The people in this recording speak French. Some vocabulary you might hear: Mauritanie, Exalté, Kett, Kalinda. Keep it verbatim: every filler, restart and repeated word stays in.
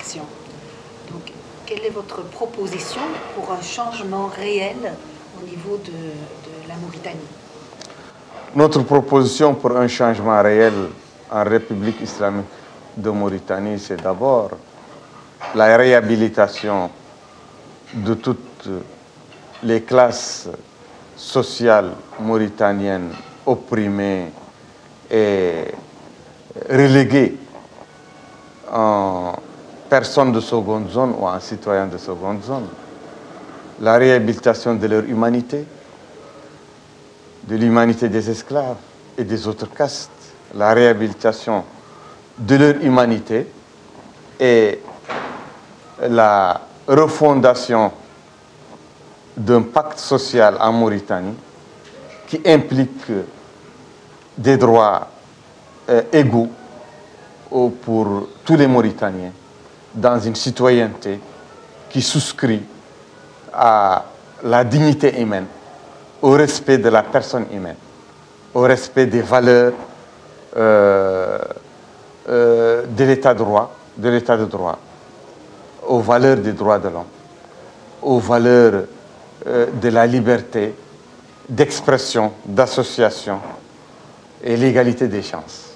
direction. Donc, quelle est votre proposition pour un changement réel au niveau de, de la Mauritanie? Notre proposition pour un changement réel en République islamique de Mauritanie, c'est d'abord la réhabilitation de toutes les classes sociales mauritaniennes opprimées et reléguées en personnes de seconde zone ou en citoyens de seconde zone, la réhabilitation de leur humanité, de l'humanité des esclaves et des autres castes, la réhabilitation de leur humanité et la refondation d'un pacte social en Mauritanie qui implique des droits euh, égaux pour tous les Mauritaniens dans une citoyenneté qui souscrit à la dignité humaine, au respect de la personne humaine, au respect des valeurs euh, euh, de l'état de droit, de l'état de droit, aux valeurs des droits de l'homme, aux valeurs euh, de la liberté d'expression, d'association et l'égalité des chances.